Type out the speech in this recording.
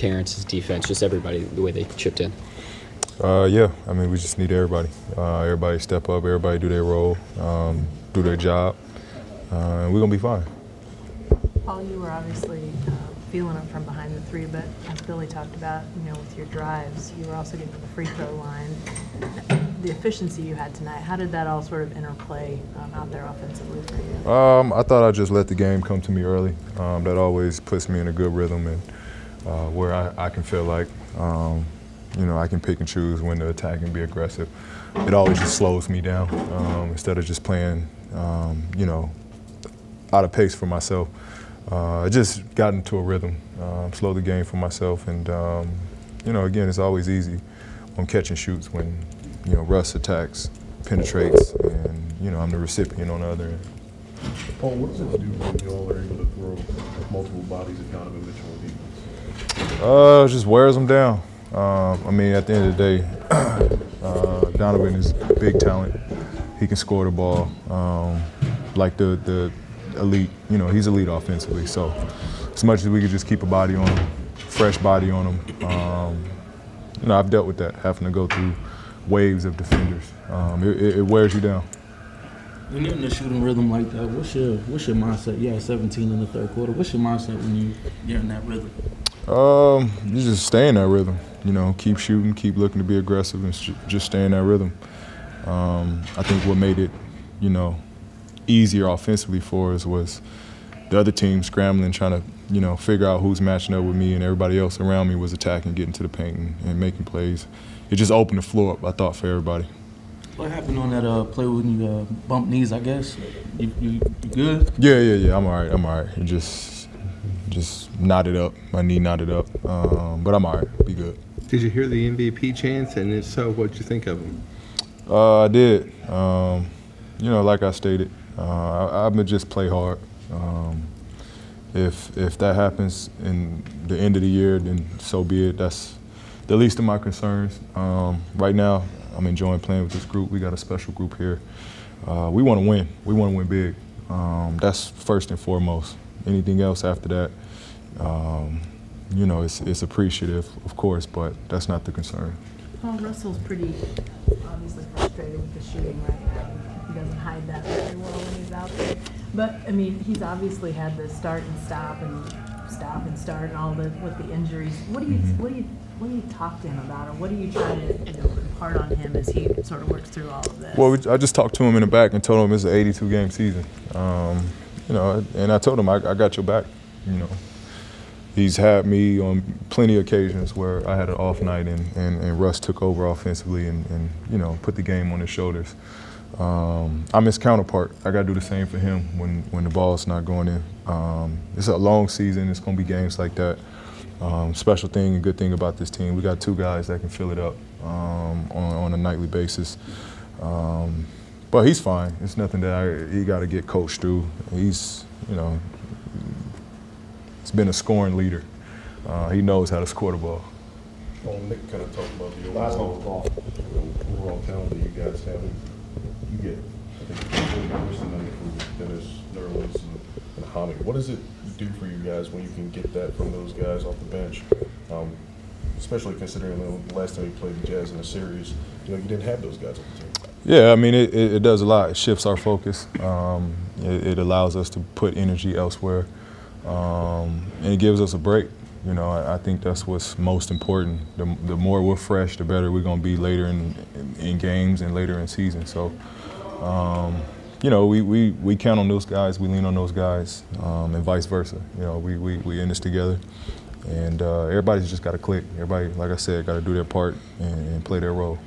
Terrence's defense, just everybody, the way they chipped in? Yeah, I mean, we just need everybody. Everybody step up, everybody do their role, do their job, and we're going to be fine. Paul, you were obviously feeling them from behind the three, but as Billy talked about, you know, with your drives, you were also getting to the free throw line. The efficiency you had tonight, how did that all sort of interplay out there offensively for you? I thought I just let the game come to me early. That always puts me in a good rhythm and where I can feel like, you know, I can pick and choose when to attack and be aggressive. It always just slows me down instead of just playing, you know, out of pace for myself. I just got into a rhythm, slowed the game for myself, and, you know, again, it's always easy on catch and shoots when, you know, Russ attacks, penetrates, and, you know, I'm the recipient on the other end. Paul, what does it do when y'all are able to throw multiple bodies at Donovan Mitchell on defense? It just wears them down. I mean, at the end of the day, Donovan is a big talent. He can score the ball like the elite, you know, he's elite offensively. So as much as we could just keep a body on him, fresh body on him, you know, I've dealt with that, having to go through waves of defenders. It wears you down. When you're in a shooting rhythm like that, what's your mindset? You had 17 in the third quarter. What's your mindset when you're in that rhythm? You just stay in that rhythm. You know, keep shooting, keep looking to be aggressive, and just stay in that rhythm. I think what made it, you know, easier offensively for us was the other team scrambling, trying to, you know, figure out who's matching up with me, and everybody else around me was attacking, getting to the paint and making plays. It just opened the floor up, I thought, for everybody. What happened on that play when you bumped knees, I guess? You good? Yeah, I'm all right, It just knotted up, my knee knotted up, but I'm all right, be good. Did you hear the MVP chants, and if so, what'd you think of them? I did. You know, like I stated, I'm gonna just play hard. If that happens in the end of the year, then so be it. That's the least of my concerns. Right now, I'm enjoying playing with this group. We got a special group here. We want to win. We want to win big. That's first and foremost. Anything else after that, you know, it's appreciative, of course, but that's not the concern. Paul, Russell's pretty obviously frustrated with the shooting right now. He doesn't hide that very well when he's out there. But, I mean, he's obviously had the start and start and all the with the injuries. What do you talk to him about, or what do you try to, you know, impart on him as he sort of works through all of this? Well, I just talked to him in the back and told him it's an 82-game season. You know, and I told him I got your back. You know, he's had me on plenty of occasions where I had an off night and Russ took over offensively and you know, put the game on his shoulders. I'm his counterpart. I got to do the same for him when the ball's not going in. It's a long season. It's going to be games like that. Special thing and good thing about this team, we got two guys that can fill it up on a nightly basis. But he's fine. It's nothing that he got to get coached through. He's, you know, he's been a scoring leader. He knows how to score the ball. Well, Nick kind of talked about the overall talent that you guys have. You get, I think, Dennis Nerlens and Hami. What does it do for you guys when you can get that from those guys off the bench? Especially considering the last time you played the Jazz in a series, you know, you didn't have those guys on the team. Yeah, I mean, it does a lot. It shifts our focus. It allows us to put energy elsewhere, and it gives us a break. You know, I think that's what's most important. The more we're fresh, the better we're going to be later in games and later in season. So, you know, we count on those guys. We lean on those guys, and vice versa. You know, we in this together, and everybody's just got to click. Everybody, like I said, got to do their part and play their role.